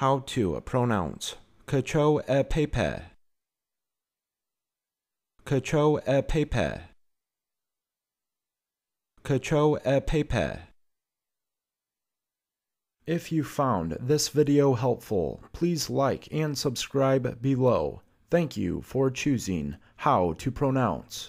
How to pronounce Cacio e Pepe. Cacio e Pepe. Cacio e Pepe. If you found this video helpful, please like and subscribe below. Thank you for choosing How to Pronounce.